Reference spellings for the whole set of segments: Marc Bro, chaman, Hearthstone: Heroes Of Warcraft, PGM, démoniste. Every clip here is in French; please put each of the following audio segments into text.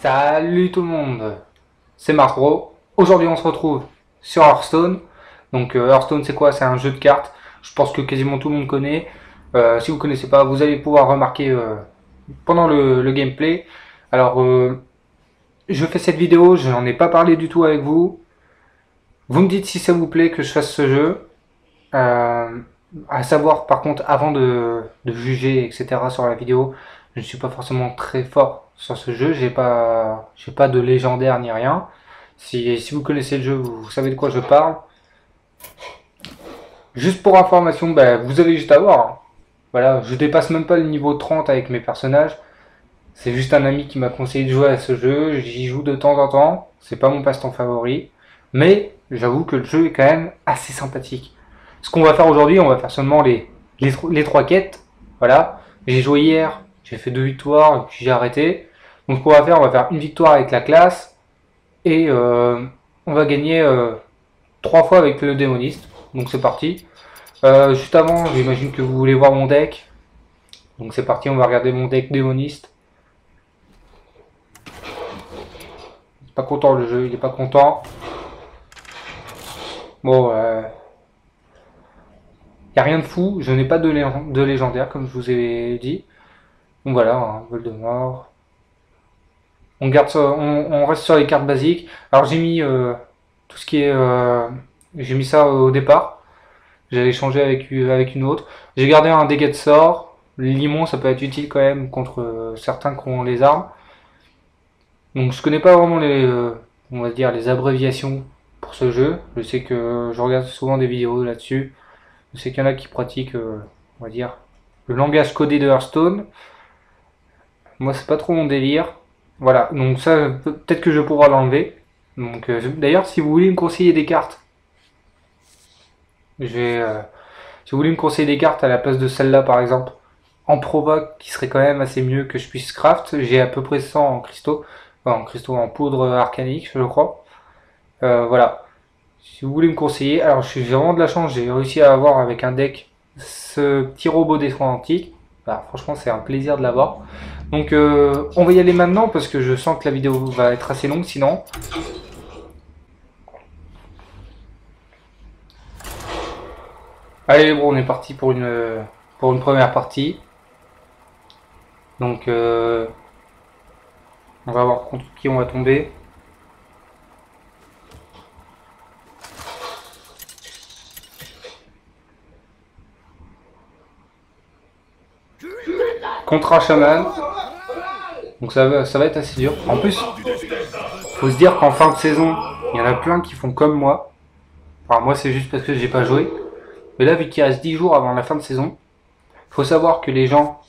Salut tout le monde, c'est Marc Bro. Aujourd'hui on se retrouve sur Hearthstone. Donc Hearthstone c'est quoi? C'est un jeu de cartes, je pense que quasiment tout le monde connaît. Si vous ne connaissez pas, vous allez pouvoir remarquer pendant le gameplay. Alors je fais cette vidéo, je n'en ai pas parlé du tout avec vous. Vous me dites si ça vous plaît que je fasse ce jeu. À savoir par contre, avant de juger etc. sur la vidéo, je ne suis pas forcément très fort sur ce jeu, j'ai pas de légendaire ni rien. Si vous connaissez le jeu, vous savez de quoi je parle. Juste pour information, ben, vous avez juste à voir. Hein. Voilà, je dépasse même pas le niveau 30 avec mes personnages. C'est juste un ami qui m'a conseillé de jouer à ce jeu, j'y joue de temps en temps, c'est pas mon passe-temps favori. Mais j'avoue que le jeu est quand même assez sympathique. Ce qu'on va faire aujourd'hui, on va faire seulement les trois quêtes. Voilà, j'ai joué hier, j'ai fait 2 victoires, et puis j'ai arrêté. Donc ce qu'on va faire, on va faire 1 victoire avec la classe. Et on va gagner 3 fois avec le démoniste. Donc c'est parti. Juste avant, j'imagine que vous voulez voir mon deck. Donc c'est parti, on va regarder mon deck démoniste. Il est pas content le jeu, il est pas content. Bon, y a rien de fou, je n'ai pas de légendaire comme je vous ai dit. Donc voilà, un vol de mort. On garde, on reste sur les cartes basiques. Alors j'ai mis tout ce qui est, j'ai mis ça au départ. J'avais changé avec une autre. J'ai gardé un dégât de sort. Le limon, ça peut être utile quand même contre certains qui ont les armes. Donc je connais pas vraiment les, on va dire les abréviations pour ce jeu. Je sais que je regarde souvent des vidéos là-dessus. Je sais qu'il y en a qui pratiquent, on va dire le langage codé de Hearthstone. Moi c'est pas trop mon délire, voilà, donc ça peut-être que je pourrai l'enlever. Donc d'ailleurs si vous voulez me conseiller des cartes, si vous voulez me conseiller des cartes à la place de celle-là par exemple, en provoque qui serait quand même assez mieux que je puisse craft, j'ai à peu près 100 en cristaux, enfin, en poudre arcanique je crois, voilà, si vous voulez me conseiller. Alors je suis vraiment de la chance, j'ai réussi à avoir avec un deck ce petit robot des soins antiques. Bah, franchement c'est un plaisir de l'avoir. Donc on va y aller maintenant parce que je sens que la vidéo va être assez longue sinon. Allez bon, on est parti pour une première partie. Donc on va voir contre qui on va tomber. Contre un chaman, donc ça va être assez dur. En plus, faut se dire qu'en fin de saison, il y en a plein qui font comme moi. Enfin, moi, c'est juste parce que j'ai pas joué. Mais là, vu qu'il reste 10 jours avant la fin de saison, faut savoir que les gens.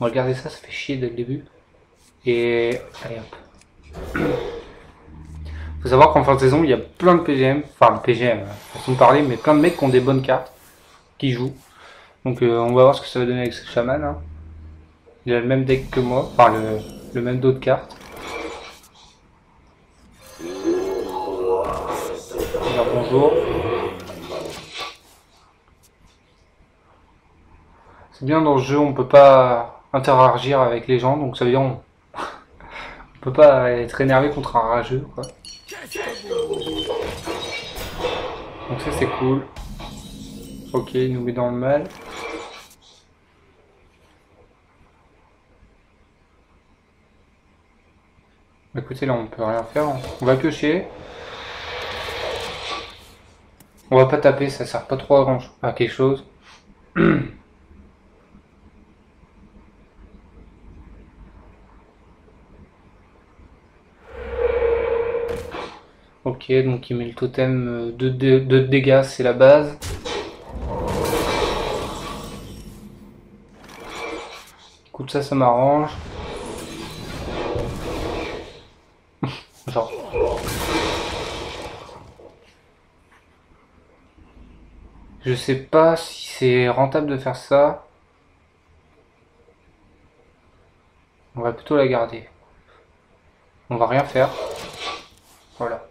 Bon, regardez ça, ça fait chier dès le début. Et allez hop. Faut savoir qu'en fin de saison, il y a plein de PGM, enfin le PGM, façon de parler, mais plein de mecs qui ont des bonnes cartes, qui jouent. Donc, on va voir ce que ça va donner avec ce chaman. Hein. Il a le même deck que moi, enfin le même dos de cartes. Alors, bonjour. C'est bien dans ce jeu, on peut pas interagir avec les gens, donc ça veut dire on peut pas être énervé contre un rageux, quoi. Donc ça c'est cool. Ok, il nous met dans le mal. Écoutez, là on peut rien faire, on va piocher. On va pas taper, ça sert pas trop à quelque chose. Ok, donc il met le totem de dégâts, c'est la base. Écoute, ça m'arrange. Genre. Je sais pas si c'est rentable de faire ça. On va plutôt la garder. On va rien faire. Voilà.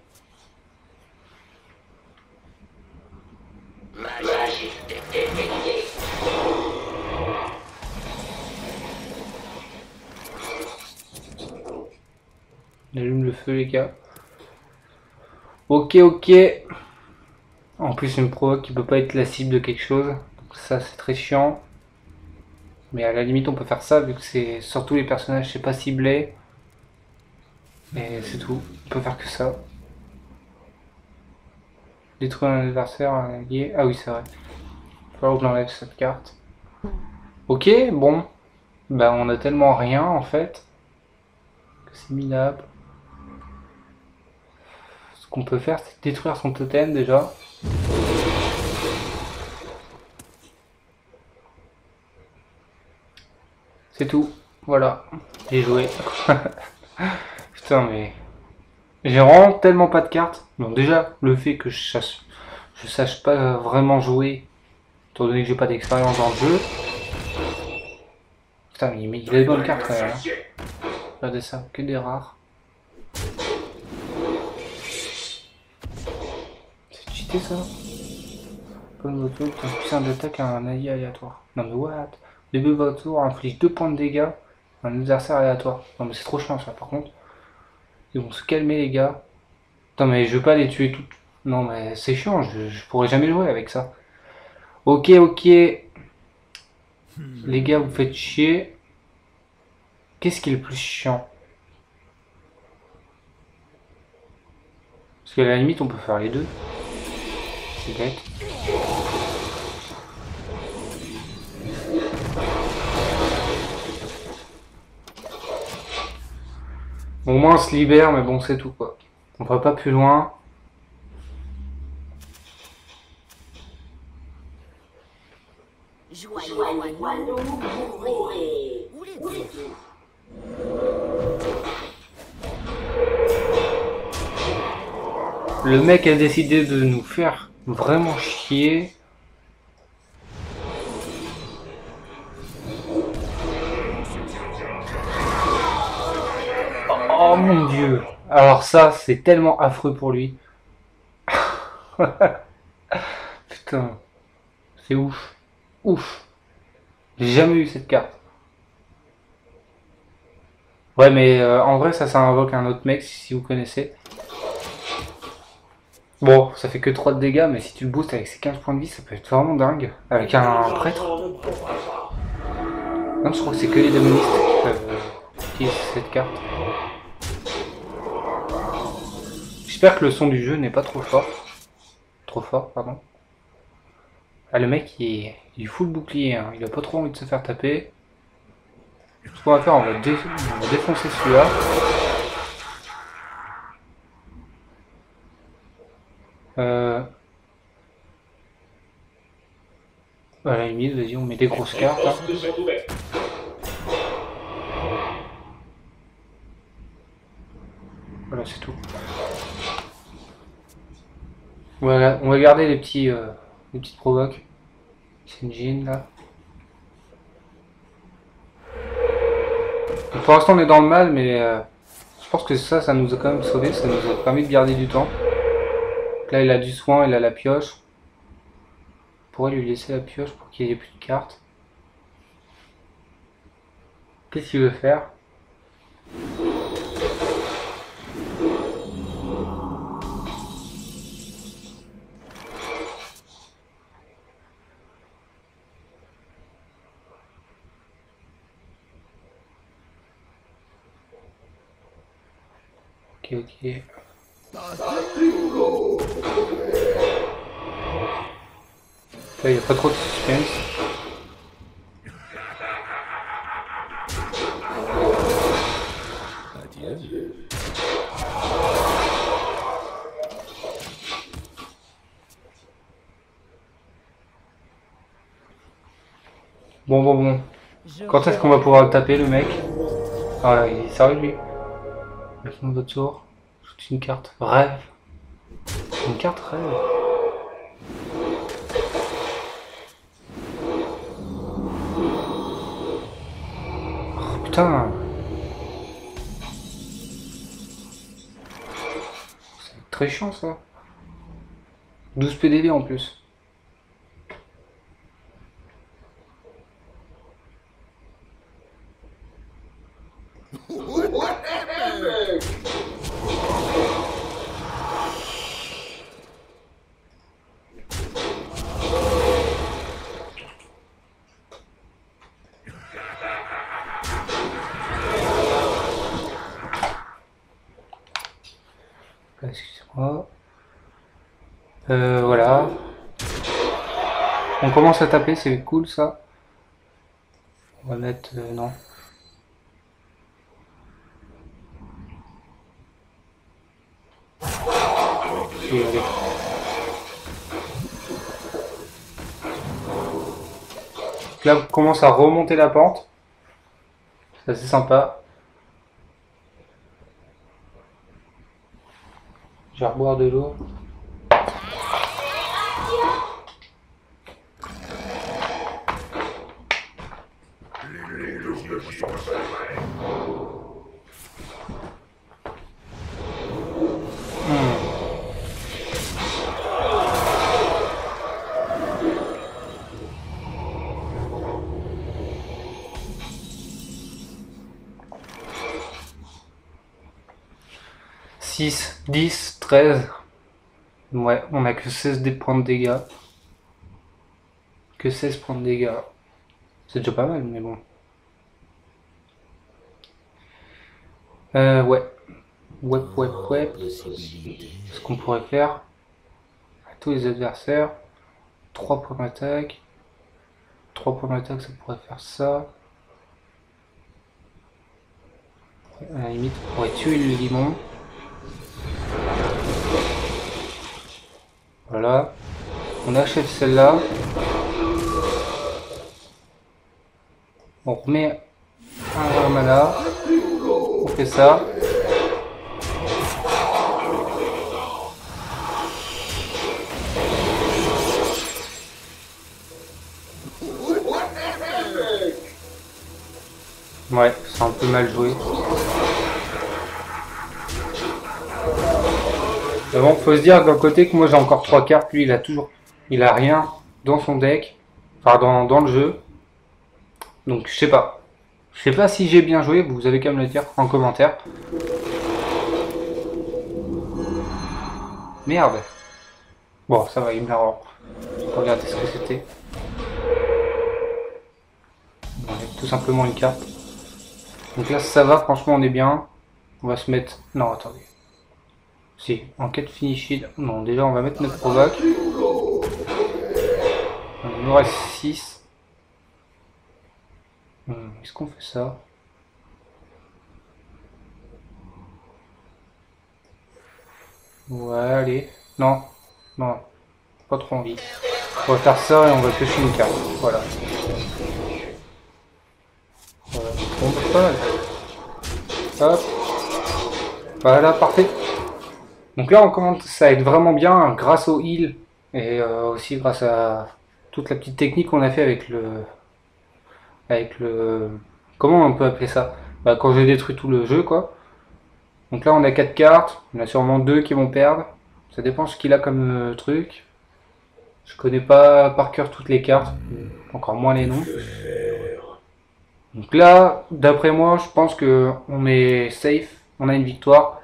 J'allume le feu les gars. Ok, ok. En plus il me provoque qu'il peut pas être la cible de quelque chose. Donc ça c'est très chiant. Mais à la limite on peut faire ça vu que c'est surtout les personnages c'est pas ciblé. Et c'est tout. On peut faire que ça. Détruire un adversaire, un allié. Ah oui c'est vrai. Il faut que j'enlève cette carte. Ok, bon. Bah on a tellement rien en fait. C'est minable. Ce qu'on peut faire, c'est détruire son totem déjà. C'est tout. Voilà. J'ai joué. Putain, mais... j'ai vraiment tellement pas de cartes. Bon, déjà, le fait que je sache pas vraiment jouer, étant donné que j'ai pas d'expérience dans le jeu. Putain, mais il a des bonnes cartes quand même. Regardez ça, que des rares. C'est cheaté ça. Comme votre tour, un puissant d'attaque à un allié aléatoire. Non mais what. Début de votre tour, inflige 2 points de dégâts à un adversaire aléatoire. Non mais c'est trop chiant ça par contre. Ils vont se calmer les gars. Putain mais je veux pas les tuer toutes. Non mais c'est chiant, je pourrais jamais jouer avec ça. Ok, ok. Les gars, vous faites chier. Qu'est-ce qui est le plus chiant? Parce qu'à la limite, on peut faire les deux. C'est bête. Au moins, on se libère, mais bon, c'est tout, quoi. On va pas plus loin. Le mec a décidé de nous faire vraiment chier. Oh mon dieu. Alors ça, c'est tellement affreux pour lui. Putain. C'est ouf. Ouf. J'ai jamais eu cette carte. Ouais, mais en vrai, ça invoque un autre mec, si vous connaissez. Bon, ça fait que 3 de dégâts, mais si tu le boostes avec ses 15 points de vie, ça peut être vraiment dingue. Avec un prêtre. Non, je crois que c'est que les démonistes qui peuvent utiliser cette carte. J'espère que le son du jeu n'est pas trop fort. Trop fort, pardon. Ah, le mec, il est full bouclier, hein. Il a pas trop envie de se faire taper. Ce qu'on va faire, on va défoncer celui-là. À la limite, vas-y, on met des grosses cartes. Hein. Voilà, c'est tout. Voilà, on va garder les petites provoques. C'est une jean là. Donc, pour l'instant, on est dans le mal, mais je pense que ça nous a quand même sauvé. Ça nous a permis de garder du temps. Là, il a du soin, il a la pioche. On pourrait lui laisser la pioche pour qu'il n'y ait plus de cartes. Qu'est-ce qu'il veut faire? Ok, ok. Là, il n'y a pas trop de suspense. Bon, bon, bon. Quand est-ce qu'on va pouvoir le taper, le mec? Ah là, il est sérieux, lui. Le fond de votre tour. C'est une carte rêve. Une carte rêve. Oh, putain. C'est très chiant ça. 12 PDD en plus. 3. Voilà. On commence à taper, c'est cool ça. On va mettre... non. Et allez. Là, on commence à remonter la pente. C'est assez sympa. Je vais reboire de l'eau. Six, 10, 13. Ouais, on a que 16 de prendre dégâts. Que 16 prendre dégâts. C'est déjà pas mal, mais bon. Ouais. Ouais. Ce qu'on pourrait faire à tous les adversaires. 3 points d'attaque. 3 points d'attaque, ça pourrait faire ça. À la limite, on pourrait tuer le limon. Voilà. On achève celle-là. On remet un arme là. On fait ça. Ouais, c'est un peu mal joué. Bon, faut se dire d'un côté que moi j'ai encore 3 cartes, lui il a toujours, il a rien dans son deck, enfin dans le jeu. Donc je sais pas si j'ai bien joué, vous avez qu'à me le dire en commentaire. Merde. Bon, ça va, il me la rend. Regardez ce que c'était. On avait tout simplement une carte. Donc là ça va, franchement on est bien. On va se mettre... Non, attendez. Si, en cas de finish it. Non, déjà on va mettre notre provoque. Il nous reste 6. Est-ce qu'on fait ça? Ouais, allez. Non, non, pas trop envie. On va faire ça et on va pêcher une carte. Voilà. On peut pas. Hop. Voilà, parfait. Donc là on commence à être vraiment bien hein, grâce au heal et aussi grâce à toute la petite technique qu'on a fait avec le... Comment on peut appeler ça? Bah quand j'ai détruit tout le jeu quoi. Donc là on a 4 cartes, on a sûrement 2 qui vont perdre. Ça dépend ce qu'il a comme truc. Je connais pas par cœur toutes les cartes, encore moins les noms. Donc là, d'après moi, je pense que on est safe, on a une victoire.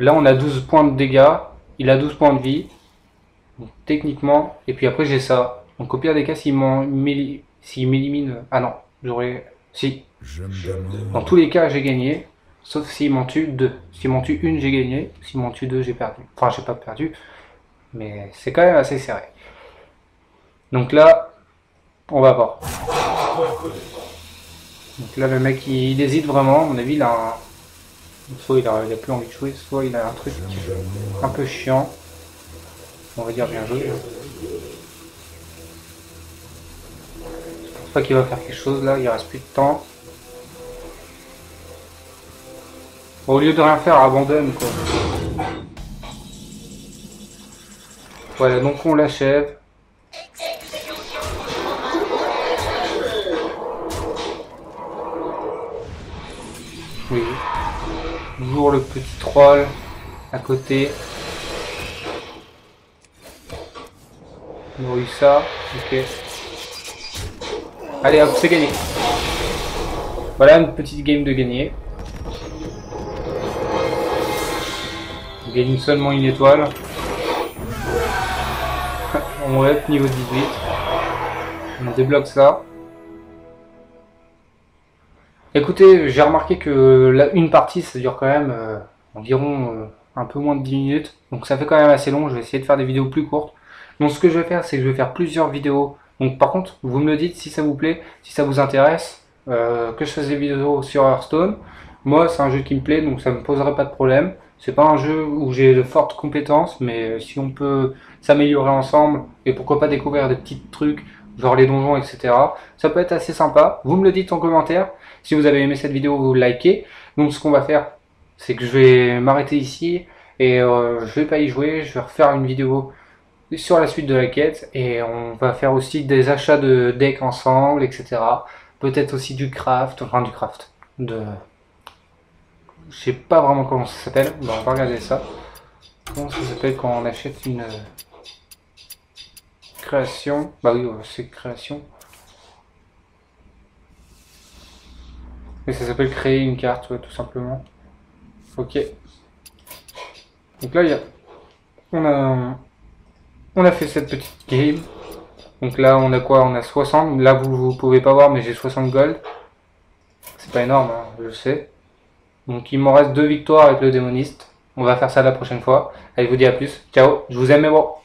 Là on a 12 points de dégâts, il a 12 points de vie, donc, techniquement, et puis après j'ai ça. Donc au pire des cas, s'il m'élimine... Ah non, j'aurais... Si. Dans tous les cas j'ai gagné, sauf s'il m'en tue 2. S'il m'en tue une, j'ai gagné, s'il m'en tue 2, j'ai perdu. Enfin j'ai pas perdu, mais c'est quand même assez serré. Donc là, on va voir. Donc là le mec il hésite vraiment, à mon avis il a un... Soit il a plus envie de jouer, soit il a un truc un peu chiant. On va dire bien joué. Je pense pas qu'il va faire quelque chose là, il reste plus de temps. Bon, au lieu de rien faire, abandonne quoi. Voilà, donc on l'achève. Oui. Toujours le petit troll à côté. On a eu ça. Ok. Allez hop, c'est gagné. Voilà une petite game de gagné. On gagne seulement une étoile. On va être niveau 18. On débloque ça. Écoutez, j'ai remarqué que là, une partie, ça dure quand même environ un peu moins de 10 minutes, donc ça fait quand même assez long. Je vais essayer de faire des vidéos plus courtes. Donc ce que je vais faire, c'est que je vais faire plusieurs vidéos. Donc par contre, vous me le dites si ça vous plaît, si ça vous intéresse, que je fasse des vidéos sur Hearthstone. Moi, c'est un jeu qui me plaît, donc ça me poserait pas de problème. C'est pas un jeu où j'ai de fortes compétences, mais si on peut s'améliorer ensemble, et pourquoi pas découvrir des petits trucs, genre les donjons, etc. Ça peut être assez sympa. Vous me le dites en commentaire. Si vous avez aimé cette vidéo, vous likez. Donc ce qu'on va faire, c'est que je vais m'arrêter ici, et je vais pas y jouer, je vais refaire une vidéo sur la suite de la quête, et on va faire aussi des achats de decks ensemble, etc. Peut-être aussi du craft, enfin du craft, de... Je sais pas vraiment comment ça s'appelle, bon, on va regarder ça. Comment ça s'appelle quand on achète une création? Bah oui, c'est création. Mais ça s'appelle créer une carte, ouais, tout simplement. Ok. Donc là, il y a... On a fait cette petite game. Donc là, on a quoi? On a 60. Là, vous pouvez pas voir, mais j'ai 60 gold. C'est pas énorme, hein, je sais. Donc il m'en reste 2 victoires avec le démoniste. On va faire ça la prochaine fois. Allez, je vous dis à plus. Ciao, je vous aime, mes bros.